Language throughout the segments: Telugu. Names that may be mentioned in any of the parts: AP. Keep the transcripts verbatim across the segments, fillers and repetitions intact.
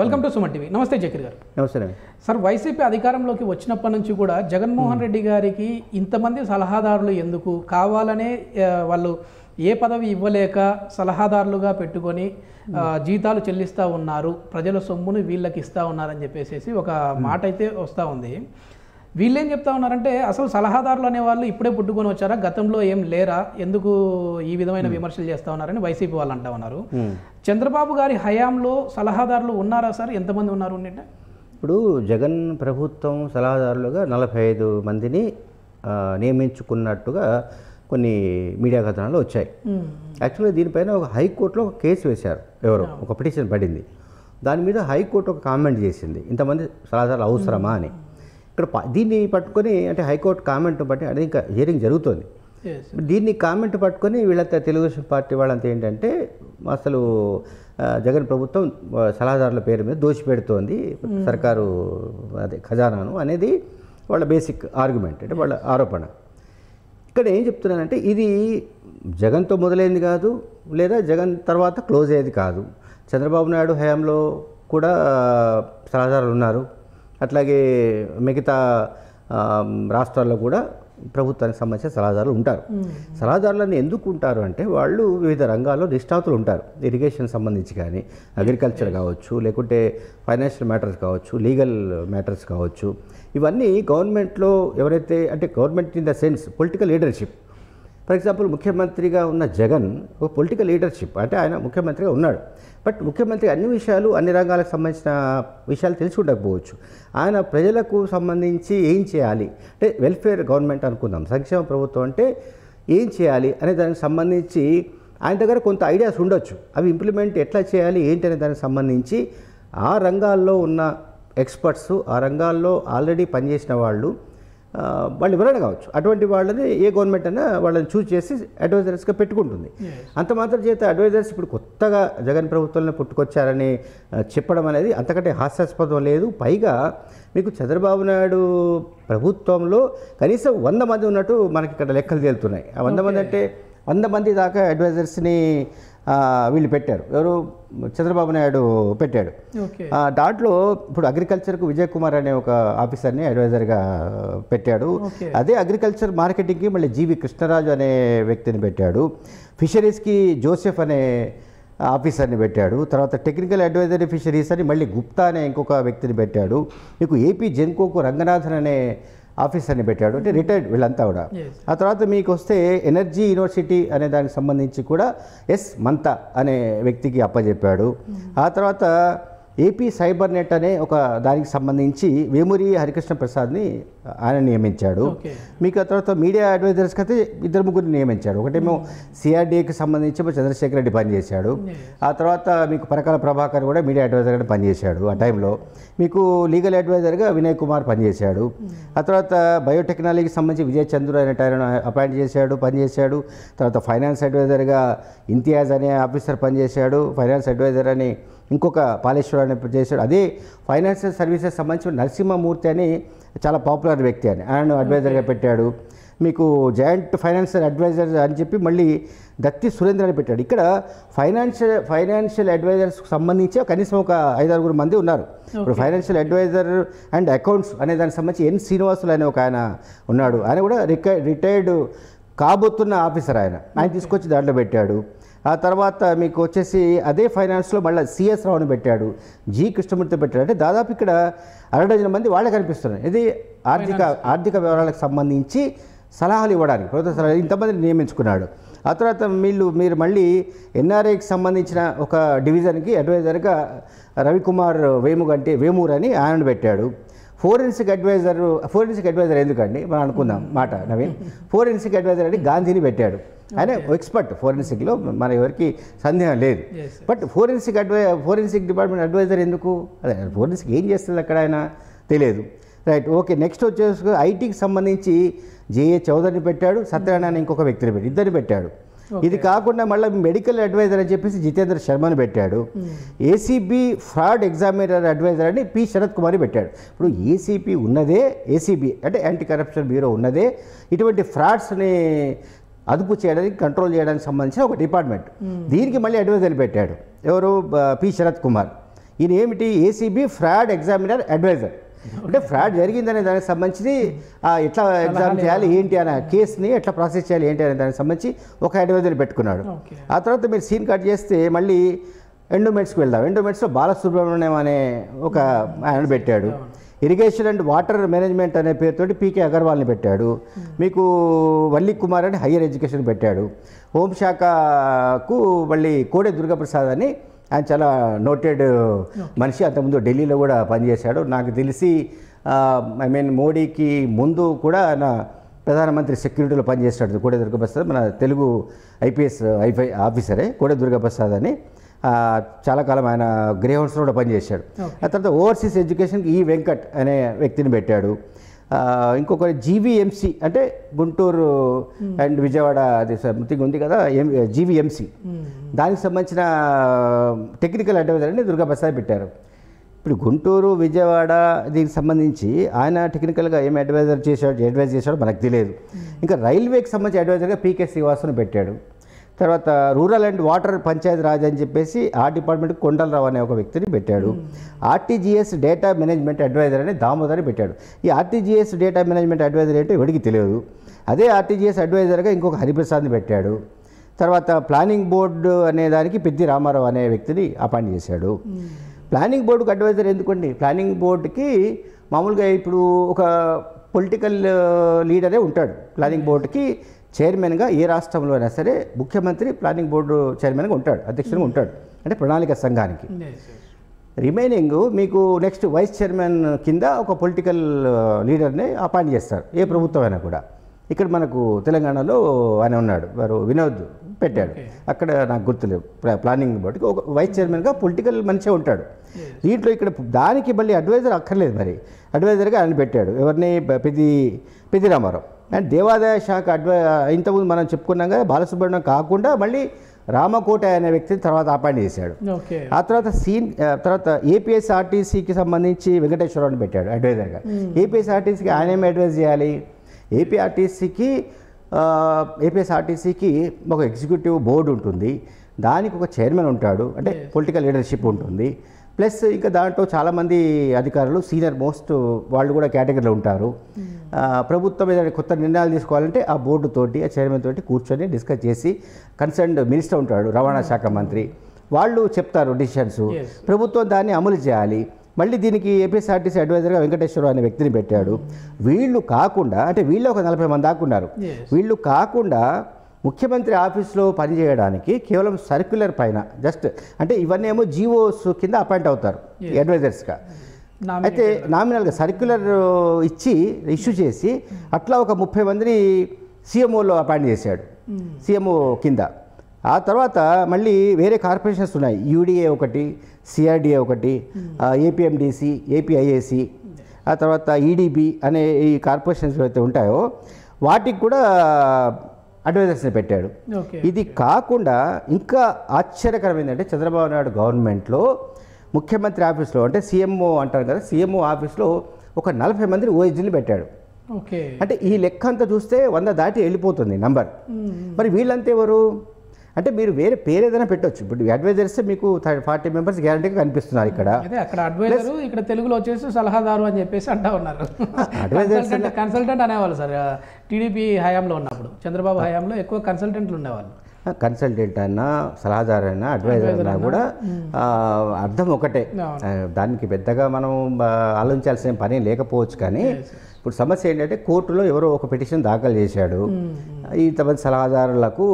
Welcome to Suman TV. నమస్తే జకీర్ గారు. నమస్తే సార్. వైసీపీ అధికారంలోకి వచ్చినప్పటి నుంచి కూడా జగన్మోహన్ రెడ్డి గారికి ఇంతమంది సలహాదారులు ఎందుకు కావాలనే, వాళ్ళు ఏ పదవి ఇవ్వలేక సలహాదారులుగా పెట్టుకొని జీతాలు చెల్లిస్తూ ఉన్నారు, ప్రజల సొమ్మును వీళ్ళకి ఇస్తూ ఉన్నారని చెప్పేసి ఒక మాట అయితే వస్తూ ఉంది. వీళ్ళేం చెప్తా ఉన్నారంటే అసలు సలహాదారులు అనేవాళ్ళు ఇప్పుడే పుట్టుకొని వచ్చారా, గతంలో ఏం లేరా, ఎందుకు ఈ విధమైన విమర్శలు చేస్తూ ఉన్నారని వైసీపీ వాళ్ళు అంటూ ఉన్నారు. చంద్రబాబు గారి హయాంలో సలహాదారులు ఉన్నారా సార్? ఎంతమంది ఉన్నారు? ఇప్పుడు జగన్ ప్రభుత్వం సలహాదారులుగా నలభై ఐదు మందిని నియమించుకున్నట్టుగా కొన్ని మీడియా కథనాలు వచ్చాయి. యాక్చువల్గా దీనిపైన ఒక హైకోర్టులో ఒక కేసు వేశారు, ఎవరో ఒక పిటిషన్ పడింది. దాని మీద హైకోర్టు ఒక కామెంట్ చేసింది, ఇంతమంది సలహాదారులు అవసరమా అని. ఇక్కడ దీన్ని పట్టుకొని అంటే హైకోర్టు కామెంట్ బట్టి అది ఇంకా హియరింగ్ జరుగుతుంది. దీన్ని కామెంట్ పట్టుకొని వీళ్ళంతా తెలుగుదేశం పార్టీ వాళ్ళంతా ఏంటంటే అసలు జగన్ ప్రభుత్వం సలహాదారుల పేరు మీద దోచిపెడుతోంది సర్కారు అదే ఖజానాను అనేది వాళ్ళ బేసిక్ ఆర్గ్యుమెంట్, అంటే వాళ్ళ ఆరోపణ. ఇక్కడ ఏం చెప్తున్నానంటే ఇది జగన్తో మొదలైంది కాదు, లేదా జగన్ తర్వాత క్లోజ్ అయ్యేది కాదు. చంద్రబాబు నాయుడు హయాంలో కూడా సలహాదారులు ఉన్నారు, అట్లాగే మిగతా రాష్ట్రాల్లో కూడా ప్రభుత్వానికి సంబంధించిన సలహాదారులు ఉంటారు. సలహాదారులను ఎందుకు ఉంటారు అంటే వాళ్ళు వివిధ రంగాల్లో నిష్ణాతులు ఉంటారు. ఇరిగేషన్ సంబంధించి కానీ, అగ్రికల్చర్ కావచ్చు, లేకుంటే ఫైనాన్షియల్ మ్యాటర్స్ కావచ్చు, లీగల్ మ్యాటర్స్ కావచ్చు, ఇవన్నీ గవర్నమెంట్లో ఎవరైతే అంటే government in the sense political leadership. For example ముఖ్యమంత్రిగా ఉన్న జగన్ ఒక పొలిటికల్ లీడర్షిప్, అంటే ఆయన ముఖ్యమంత్రిగా ఉన్నాడు, బట్ ముఖ్యమంత్రి అన్ని విషయాలు అన్ని రంగాలకు సంబంధించిన విషయాలు తెలిసి ఉండకపోవచ్చు. ఆయన ప్రజలకు సంబంధించి ఏం చేయాలి అంటే వెల్ఫేర్ గవర్నమెంట్ అనుకుందాం, సంక్షేమ ప్రభుత్వం అంటే ఏం చేయాలి అనే దానికి సంబంధించి ఆయన దగ్గర కొంత ఐడియాస్ ఉండొచ్చు. అవి ఇంప్లిమెంట్ ఎట్లా చేయాలి ఏంటి అనే దానికి సంబంధించి ఆ రంగాల్లో ఉన్న ఎక్స్పర్ట్స్, ఆ రంగాల్లో ఆల్రెడీ పనిచేసిన వాళ్ళు వాళ్ళు వివరణ కావచ్చు. అటువంటి వాళ్ళని ఏ గవర్నమెంట్ అయినా వాళ్ళని చూస్ చేసి అడ్వైజర్స్గా పెట్టుకుంటుంది. అంత మాత్రం చేత అడ్వైజర్స్ ఇప్పుడు కొత్తగా జగన్ ప్రభుత్వంలో పుట్టుకొచ్చారని చెప్పడం అనేది అంతకంటే హాస్యాస్పదం లేదు. పైగా మీకు చంద్రబాబు నాయుడు ప్రభుత్వంలో కనీసం వంద మంది ఉన్నట్టు మనకి ఇక్కడ లెక్కలు తేలుతున్నాయి. ఆ వంద మంది అంటే వంద మంది దాకా అడ్వైజర్స్ని వీళ్ళు పెట్టారు, ఎవరు చంద్రబాబు నాయుడు పెట్టాడు. దాంట్లో ఇప్పుడు అగ్రికల్చర్కు విజయ్ కుమార్ అనే ఒక ఆఫీసర్ని అడ్వైజర్గా పెట్టాడు. అదే అగ్రికల్చర్ మార్కెటింగ్కి మళ్ళీ జీవి కృష్ణరాజు అనే వ్యక్తిని పెట్టాడు. ఫిషరీస్కి జోసెఫ్ అనే ఆఫీసర్ని పెట్టాడు. తర్వాత టెక్నికల్ అడ్వైజరీ ఫిషరీస్ అని మళ్ళీ గుప్తా అనే ఇంకొక వ్యక్తిని పెట్టాడు. మీకు ఏపీ జెన్కోకు రంగనాథన్ అనే ఆఫీసర్ని పెట్టాడు, అంటే రిటైర్డ్ వీళ్ళంతా కూడా. ఆ తర్వాత మీకు వస్తే ఎనర్జీ యూనివర్సిటీ అనే దానికి సంబంధించి కూడా ఎస్ మంతా అనే వ్యక్తికి అప్పచెప్పాడు. ఆ తర్వాత ఏపీ సైబర్ నెట్ అనే ఒక దానికి సంబంధించి వేమూరి హరికృష్ణ ప్రసాద్ని ఆయన నియమించాడు. మీకు ఆ తర్వాత మీడియా అడ్వైజర్స్కి అయితే ఇద్దరు ముగ్గురిని నియమించాడు. ఒకటేమో సిఆర్డీఏకి సంబంధించి చంద్రశేఖర్ రెడ్డి పనిచేశాడు. ఆ తర్వాత మీకు పరకాల ప్రభాకర్ కూడా మీడియా అడ్వైజర్గా పనిచేశాడు. ఆ టైంలో మీకు లీగల్ అడ్వైజర్గా వినయ్ కుమార్ పనిచేశాడు. ఆ తర్వాత బయోటెక్నాలజీకి సంబంధించి విజయ్ చంద్ర అనే ఆయన అపాయింట్ చేశాడు, పనిచేశాడు. తర్వాత ఫైనాన్స్ అడ్వైజర్గా ఇంతియాజ్ అనే ఆఫీసర్ పనిచేశాడు. ఫైనాన్స్ అడ్వైజర్ అని ఇంకొక పాలేశ్వరాన్ని చేశాడు. అదే ఫైనాన్షియల్ సర్వీసెస్ సంబంధించిన నరసింహమూర్తి అని చాలా పాపులర్ వ్యక్తి అని ఆయన అడ్వైజర్గా పెట్టాడు. మీకు జాయింట్ ఫైనాన్షియల్ అడ్వైజర్ అని చెప్పి మళ్ళీ దత్తి సురేంద్ర అని పెట్టాడు. ఇక్కడ ఫైనాన్షియల్ ఫైనాన్షియల్ అడ్వైజర్స్కి సంబంధించి కనీసం ఒక ఐదారుగురు మంది ఉన్నారు. ఇప్పుడు ఫైనాన్షియల్ అడ్వైజర్ అండ్ అకౌంట్స్ అనే దానికి సంబంధించి ఎన్ శ్రీనివాసులు అనే ఒక ఆయన ఉన్నాడు. ఆయన కూడా రిటై రిటైర్డ్ కాబోతున్న ఆఫీసర్. ఆయన ఆయన తీసుకొచ్చి దాంట్లో పెట్టాడు. ఆ తర్వాత మీకు వచ్చేసి అదే ఫైనాన్స్లో మళ్ళీ సిఎస్ రావుని పెట్టాడు, జి కృష్ణమూర్తి పెట్టాడు. అంటే దాదాపు ఇక్కడ అరడజన మంది వాళ్ళే కనిపిస్తున్నారు. ఇది ఆర్థిక ఆర్థిక వ్యవహారాలకు సంబంధించి సలహాలు ఇవ్వడానికి ప్రభుత్వ సలహాలు ఇంతమందిని నియమించుకున్నాడు. ఆ తర్వాత వీళ్ళు మీరు మళ్ళీ ఎన్ఆర్ఐకి సంబంధించిన ఒక డివిజన్కి అడ్వైజర్గా రవికుమార్ వేముగంటి వేమూర్ అని ఆయనను పెట్టాడు. ఫోరెన్సిక్ అడ్వైజర్ ఫోరెన్సిక్ అడ్వైజర్ ఎందుకండి మనం అనుకుందాం మాట నవీన్. ఫోరెన్సిక్ అడ్వైజర్ అంటే గాంధీని పెట్టాడు, ఆయన ఎక్స్పర్ట్ ఫోరెన్సిక్లో, మన ఎవరికి సందేహం లేదు. బట్ ఫోరెన్సిక్ అడ్వై ఫోరెన్సిక్ డిపార్ట్మెంట్ అడ్వైజర్ ఎందుకు, అదే ఫోరెన్సిక్ ఏం చేస్తుంది అక్కడ ఆయన తెలియదు. Right, okay. నెక్స్ట్ వచ్చేసి ఐటీకి సంబంధించి జేఏ చౌదరిని పెట్టాడు, సత్యనారాయణ ఇంకొక వ్యక్తిని పెట్టి ఇద్దరిని పెట్టాడు. ఇది కాకుండా మళ్ళీ మెడికల్ అడ్వైజర్ అని చెప్పేసి జితేంద్ర శర్మని పెట్టాడు. ఏసీబీ ఫ్రాడ్ ఎగ్జామినర్ అడ్వైజర్ అని పి శరత్ కుమార్ని పెట్టాడు. ఇప్పుడు ఏసీపీ ఉన్నదే, ఏసీబీ అంటే యాంటీ కరప్షన్ బ్యూరో ఉన్నదే ఇటువంటి ఫ్రాడ్స్ని అదుపు చేయడానికి, కంట్రోల్ చేయడానికి సంబంధించిన ఒక డిపార్ట్మెంట్. దీనికి మళ్ళీ అడ్వైజర్ పెట్టాడు ఎవరు, పి శరత్ కుమార్. ఈయనేమిటి ఏసీబీ ఫ్రాడ్ ఎగ్జామినర్ అడ్వైజర్ అంటే ఫ్రాడ్ జరిగిందనే దానికి సంబంధించి ఎట్లా ఎగ్జామ్ చేయాలి ఏంటి అనే కేసుని ఎట్లా ప్రాసెస్ చేయాలి ఏంటి అనే దానికి సంబంధించి ఒక అడ్వైజర్ని పెట్టుకున్నాడు. ఆ తర్వాత మీరు సీన్ కట్ చేస్తే మళ్ళీ ఎండోమెంట్స్కి వెళ్దాం. ఎండోమెంట్స్లో బాలసుబ్రహ్మణ్యం అనే ఒక ఆయన పెట్టాడు. ఇరిగేషన్ అండ్ వాటర్ మేనేజ్మెంట్ అనే పేరుతోటి పీకే అగర్వాల్ని పెట్టాడు. మీకు వల్లి కుమార్ అని హయ్యర్ ఎడ్యుకేషన్ పెట్టాడు. హోంశాఖకు మళ్ళీ కోడే దుర్గాప్రసాద్ అని ఆయన చాలా నోటెడ్ మనిషి, అంతకుముందు ఢిల్లీలో కూడా పనిచేశాడు. నాకు తెలిసి ఐ మీన్ మోడీకి ముందు కూడా ఆయన ప్రధానమంత్రి సెక్యూరిటీలో పనిచేశాడు కోడే దుర్గాప్రసాద్. మన తెలుగు ఐపీఎస్ ఐపీ ఆఫీసరే కోడే దుర్గాప్రసాద్ అని. చాలా కాలం ఆయన గ్రేహౌండ్స్లో కూడా పనిచేశాడు. ఆ తర్వాత ఓవర్సీస్ ఎడ్యుకేషన్కి ఈ వెంకట్ అనే వ్యక్తిని పెట్టాడు. ఇంకొకటి జీవీఎంసీ అంటే గుంటూరు అండ్ విజయవాడ అది సంథింగ్ ఉంది కదా ఎం జీవీఎంసీ, దానికి సంబంధించిన టెక్నికల్ అడ్వైజర్ అని దుర్గాప్రసాద్ పెట్టారు. ఇప్పుడు గుంటూరు విజయవాడ దీనికి సంబంధించి ఆయన టెక్నికల్గా ఏం అడ్వైజర్ చేశాడు అడ్వైజ్ చేశాడో మనకు తెలియదు. ఇంకా రైల్వేకి సంబంధించి అడ్వైజర్గా పీకే శ్రీవాసను పెట్టాడు. తర్వాత rural and water Panchayati Raj అని చెప్పేసి ఆ డిపార్ట్మెంట్కి కొండలరావు అనే ఒక వ్యక్తిని పెట్టాడు. ఆర్టీజీఎస్ డేటా మేనేజ్మెంట్ అడ్వైజర్ అని దామోదర్ని పెట్టాడు. ఈ ఆర్టీజీఎస్ డేటా మేనేజ్మెంట్ అడ్వైజర్ ఏంటో ఎవరికి తెలియదు. అదే ఆర్టీజీఎస్ అడ్వైజర్గా ఇంకొక హరిప్రసాద్ని పెట్టాడు. తర్వాత ప్లానింగ్ బోర్డు అనేదానికి పెద్ది రామారావు అనే వ్యక్తిని అపాయింట్ చేశాడు. ప్లానింగ్ బోర్డుకు అడ్వైజర్ ఎందుకండి? ప్లానింగ్ బోర్డుకి మామూలుగా ఇప్పుడు ఒక పొలిటికల్ లీడరే ఉంటాడు. ప్లానింగ్ బోర్డుకి చైర్మన్గా ఏ రాష్ట్రంలో అయినా సరే ముఖ్యమంత్రి ప్లానింగ్ బోర్డు చైర్మన్గా ఉంటాడు, అధ్యక్షుడుగా ఉంటాడు, అంటే ప్రణాళిక సంఘానికి. రిమైనింగ్ మీకు నెక్స్ట్ వైస్ చైర్మన్ కింద ఒక పొలిటికల్ లీడర్ని అపాయింట్ చేస్తారు ఏ ప్రభుత్వం అయినా కూడా. ఇక్కడ మనకు తెలంగాణలో ఆయన ఉన్నాడు, వారు వినోద్ పెట్టాడు. అక్కడ నాకు గుర్తులేదు. ప్లానింగ్ బోర్డుకి ఒక వైస్ చైర్మన్గా పొలిటికల్ మంచిగా ఉంటాడు. దీంట్లో ఇక్కడ దానికి మళ్ళీ అడ్వైజర్ అక్కర్లేదు, మరి అడ్వైజర్గా ఆయన పెట్టాడు. ఎవరిని? పెద్ది పెద్ది రామారావు. అండ్ దేవాదాయ శాఖ అడ్వై ఇంతకుముందు మనం చెప్పుకున్నాం కదా బాలసుబ్రహ్మణ్యం కాకుండా మళ్ళీ రామకోట అనే వ్యక్తిని తర్వాత అపాయింట్ చేశాడు. ఆ తర్వాత సీన్ తర్వాత ఏపీఎస్ఆర్టీసీకి సంబంధించి వెంకటేశ్వరరావుని పెట్టాడు అడ్వైజర్గా. ఏపీఎస్ఆర్టీసీకి ఆయన ఏమి అడ్వైజ్ చేయాలి? ఏపీఆర్టీసీకి ఏపీఎస్ఆర్టీసీకి ఒక ఎగ్జిక్యూటివ్ బోర్డు ఉంటుంది, దానికి ఒక చైర్మన్ ఉంటాడు, అంటే పొలిటికల్ లీడర్షిప్ ఉంటుంది. ప్లస్ ఇంకా దాంట్లో చాలామంది అధికారులు సీనియర్ మోస్ట్ వాళ్ళు కూడా కేటగిరీలో ఉంటారు. ప్రభుత్వం ఏదైనా కొత్త నిర్ణయాలు తీసుకోవాలంటే ఆ బోర్డు తోటి ఆ చైర్మన్ తోటి కూర్చొని డిస్కస్ చేసి కన్సర్న్డ్ మినిస్టర్ ఉంటాడు రవాణా శాఖ మంత్రి, వాళ్ళు చెప్తారు డిసిషన్స్, ప్రభుత్వం దాన్ని అమలు చేయాలి. మళ్ళీ దీనికి ఏపీఎస్ఆర్టీసీ అడ్వైజర్గా వెంకటేశ్వరరావు అనే వ్యక్తిని పెట్టాడు. వీళ్ళు కాకుండా అంటే వీళ్ళు ఒక నలభై మంది దాకా ఉన్నారు. వీళ్ళు కాకుండా ముఖ్యమంత్రి ఆఫీస్లో పనిచేయడానికి కేవలం సర్క్యులర్ పైన జస్ట్ అంటే ఇవన్నీ ఏమో జీవోస్ కింద అపాయింట్ అవుతారు అడ్వైజర్స్గా, అయితే నామినల్గా సర్క్యులర్ ఇచ్చి ఇష్యూ చేసి అట్లా ఒక ముప్పై మందిని సీఎంఓలో అపాయింట్ చేశాడు సీఎంఓ కింద. ఆ తర్వాత మళ్ళీ వేరే కార్పొరేషన్స్ ఉన్నాయి, యూడిఏ ఒకటి, సిఆర్డిఏ ఒకటి, ఏపీఎండిసి, ఏపీఐఏసి, ఆ తర్వాత ఈడీబీ అనే ఈ కార్పొరేషన్స్ అయితే ఉంటాయో వాటికి కూడా అడ్వైజర్స్ని పెట్టాడు. ఇది కాకుండా ఇంకా ఆశ్చర్యకరం ఏంటంటే చంద్రబాబు నాయుడు గవర్నమెంట్లో ముఖ్యమంత్రి ఆఫీస్లో అంటే సీఎంఓ అంటారు కదా సీఎంఓ ఆఫీస్లో ఒక నలభై మందిని ఓఎస్డీని పెట్టాడు. అంటే ఈ లెక్క అంతా చూస్తే వంద దాటి వెళ్ళిపోతుంది నంబర్. మరి వీళ్ళంతా ఎవరు అంటే మీరు వేరే పేరు ఏదైనా పెట్టవచ్చు. ఇప్పుడు అడ్వైజర్స్ మీకు ఫార్టీ మెంబర్స్ గ్యారంటీగా కనిపిస్తున్నారు ఇక్కడ. అక్కడ అడ్వైజర్, ఇక్కడ తెలుగులో వచ్చేసి సలహాదారు అని చెప్పేసి అంటా ఉన్నారు. అడ్వైజర్స్ అంటే కన్సల్టెంట్ అనేవాళ్ళు సార్ టీడీపీ హయాంలో ఉన్నప్పుడు, చంద్రబాబు హయాంలో ఎక్కువ కన్సల్టెంట్లు ఉండేవాళ్ళు. కన్సల్టెంట్ అయినా సలహాదారు అయినా అడ్వైజర్ అయినా కూడా అర్థం ఒకటే, దానికి పెద్దగా మనం ఆలోచించాల్సిన పని లేకపోవచ్చు. కానీ ఇప్పుడు సమస్య ఏంటంటే కోర్టులో ఎవరో ఒక పిటిషన్ దాఖలు చేశాడు, ఇంతమంది సలహాదారులకు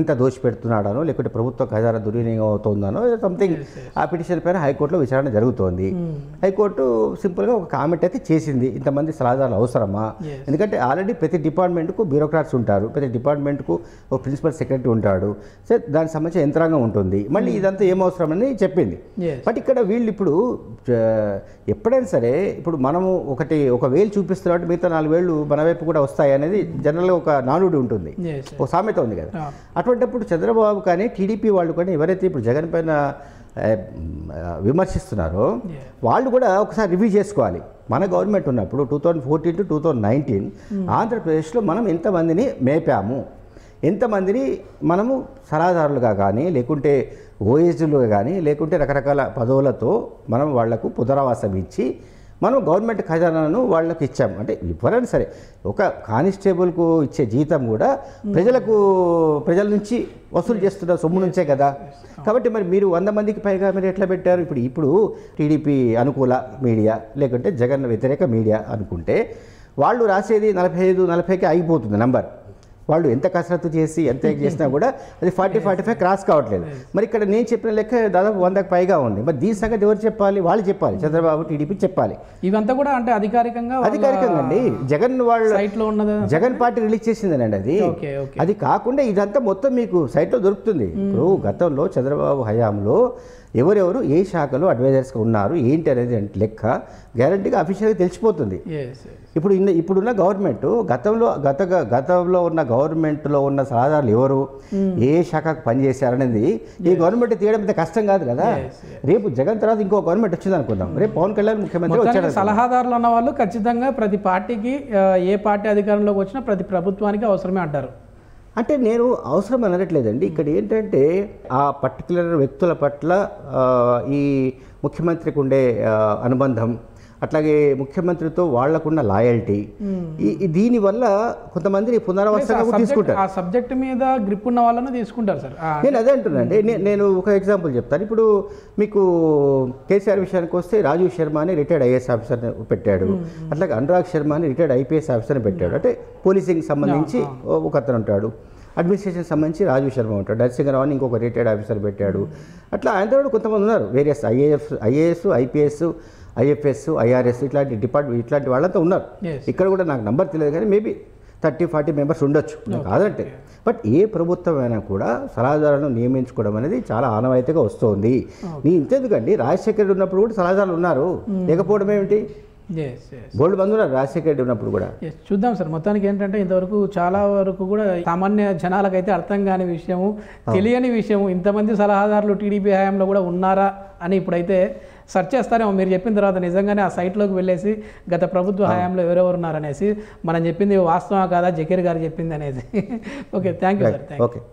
ఇంత దోషి పెడుతున్నాడనో లేకుంటే ప్రభుత్వ ఖజానా దుర్వినియోగం అవుతుందనో సంథింగ్ ఆ పిటిషన్ పైన హైకోర్టులో విచారణ జరుగుతోంది. హైకోర్టు సింపుల్గా ఒక కామెంట్ అయితే చేసింది, ఇంతమంది సలహాదారులు అవసరమా, ఎందుకంటే ఆల్రెడీ ప్రతి డిపార్ట్మెంట్కు బ్యూరోక్రాట్స్ ఉంటారు, ప్రతి డిపార్ట్మెంట్కు ఒక ప్రిన్సిపల్ సెక్రటరీ ఉంటాడు, సో దానికి సంబంధించిన యంత్రాంగం ఉంటుంది, మళ్ళీ ఇదంతా ఏమవసరమని చెప్పింది. బట్ ఇక్కడ వీళ్ళు ఇప్పుడు ఎప్పుడైనా సరే ఇప్పుడు మనము ఒకటి ఒక వేలు చూపిస్తున్నట్టు మిగతా నాలుగు వేళ్ళు మన వైపు కూడా వస్తాయి అనేది జనరల్గా ఒక నానుడి ఉంటుంది, ఒక సామెత ఉంది కదా. అటువంటిప్పుడు చంద్రబాబు కానీ టీడీపీ వాళ్ళు కానీ ఎవరైతే ఇప్పుడు జగన్ పైన విమర్శిస్తున్నారో వాళ్ళు కూడా ఒకసారి రివ్యూ చేసుకోవాలి. మన గవర్నమెంట్ ఉన్నప్పుడు two thousand fourteen to two thousand nineteen ఆంధ్రప్రదేశ్లో మనం ఎంతమందిని మేపాము, ఎంతమందిని మనము సలహాదారులుగా కానీ లేకుంటే ఓఎస్లుగా కానీ లేకుంటే రకరకాల పదవులతో మనం వాళ్లకు పునరావాసం ఇచ్చి మనం గవర్నమెంట్ ఖజానాను వాళ్ళకి ఇచ్చాము అంటే ఇవ్వాలని సరే ఒక కానిస్టేబుల్కు ఇచ్చే జీతం కూడా ప్రజలకు ప్రజల నుంచి వసూలు చేస్తున్న సొమ్ము నుంచే కదా. కాబట్టి మరి మీరు వంద మందికి పైగా మీరు ఎట్లా పెట్టారు? ఇప్పుడు ఇప్పుడు టీడీపీ అనుకూల మీడియా లేకుంటే జగన్ వ్యతిరేక మీడియా అనుకుంటే వాళ్ళు రాసేది నలభై ఐదు నలభైకి అయిపోతుంది నెంబర్. వాళ్ళు ఎంత కసరత్తు చేసి ఎంత చేసినా కూడా అది ఫార్టీ ఫార్టీ ఫైవ్ క్రాస్ కావట్లేదు. మరి ఇక్కడ నేను చెప్పిన లెక్క దాదాపు వందకు పైగా ఉంది. మరి దీని సంగతి ఎవరు చెప్పాలి? వాళ్ళు చెప్పాలి, చంద్రబాబు టీడీపీ చెప్పాలి. ఇవంతా కూడా అంటే అధికారికంగా అధికారికంగా అండి జగన్ వాళ్ళ జగన్ పార్టీ రిలీజ్ చేసిందేనండి అది. అది కాకుండా ఇదంతా మొత్తం మీకు సైట్లో దొరుకుతుంది. ఇప్పుడు గతంలో చంద్రబాబు హయాంలో ఎవరెవరు ఏ శాఖలో అడ్వైజర్స్గా ఉన్నారు ఏంటి అనేది లెక్క గ్యారంటీగా అఫీషియల్గా తెలిసిపోతుంది. ఇప్పుడు ఇప్పుడున్న గవర్నమెంట్ గతంలో గత గతంలో ఉన్న గవర్నమెంట్లో ఉన్న సలహాదారులు ఎవరు ఏ శాఖకు పనిచేశారనేది ఈ గవర్నమెంట్ తీయడం అంత కష్టం కాదు కదా. రేపు జగన్ తర్వాత ఇంకో గవర్నమెంట్ వచ్చింది అనుకుందాం, రేపు పవన్ కళ్యాణ్ ముఖ్యమంత్రి వచ్చారు. సలహాదారులు అన్న వాళ్ళు ఖచ్చితంగా ప్రతి పార్టీకి ఏ పార్టీ అధికారంలోకి వచ్చినా ప్రతి ప్రభుత్వానికి అవసరమే అంటారు. అంటే నేను అవసరం అనట్లేదండి. ఇక్కడ ఏంటంటే ఆ పర్టికులర్ వ్యక్తుల పట్ల ఈ ముఖ్యమంత్రికి ఉండే అనుబంధం అట్లాగే ముఖ్యమంత్రితో వాళ్లకున్న లాయల్టీ ఈ దీనివల్ల కొంతమందిని పునరావాసంగా తీసుకుంటారు. ఆ సబ్జెక్ట్ మీద గ్రిప్ ఉన్న వాళ్ళను తీసుకుంటారు సార్. నేను అదే అంటున్నానండి. నేను ఒక ఎగ్జాంపుల్ చెప్తాను. ఇప్పుడు మీకు కేసీఆర్ విషయానికి వస్తే రాజీవ్ శర్మ అని రిటైర్డ్ ఐఏఎస్ ఆఫీసర్ని పెట్టాడు, అట్లాగే అనురాగ్ శర్మ అని రిటైర్డ్ ఐపీఎస్ ఆఫీసర్ని పెట్టాడు. అంటే పోలీసింగ్ సంబంధించి ఒక అతను ఉంటాడు, అడ్మినిస్ట్రేషన్ సంబంధించి రాజీవ్ శర్మ ఉంటాడు, నరసింహరావు అని ఇంకొక రిటైర్డ్ ఆఫీసర్ పెట్టాడు. అట్లా ఆయన తర్వాత కొంతమంది ఉన్నారు various IAS IAS IPS IFS IRS ఇట్లాంటి డిపార్ట్మెంట్ ఇట్లాంటి వాళ్ళంతా ఉన్నారు. ఇక్కడ కూడా నాకు నంబర్ తెలియదు కానీ మేబీ థర్టీ ఫార్టీ మెంబర్స్ ఉండొచ్చు కాదంటే. బట్ ఏ ప్రభుత్వమైనా కూడా సలహాదారులను నియమించుకోవడం అనేది చాలా ఆనవాయితీగా వస్తుంది. నీ ఇంతెందుకండి, రాజశేఖర రెడ్డి ఉన్నప్పుడు కూడా సలహాదారులు ఉన్నారు, లేకపోవడం ఏమిటి? గోల్డ్ బంధువులు రాజశేఖర రెడ్డి ఉన్నప్పుడు కూడా చూద్దాం సార్. మొత్తానికి ఏంటంటే ఇంతవరకు చాలా వరకు కూడా సామాన్య జనాలకైతే అర్థం కాని విషయము, తెలియని విషయము, ఇంతమంది సలహాదారులు టీడీపీ హయాంలో కూడా ఉన్నారా అని ఇప్పుడైతే సెర్చ్ చేస్తారేమో మీరు చెప్పిన తర్వాత. నిజంగానే ఆ సైట్లోకి వెళ్ళేసి గత ప్రభుత్వ హయాంలో ఎవరెవరు ఉన్నారనేసి మనం చెప్పింది వాస్తవం కాదా, జకీర్ గారు చెప్పింది అనేది. Okay, thank you sir. Thank you.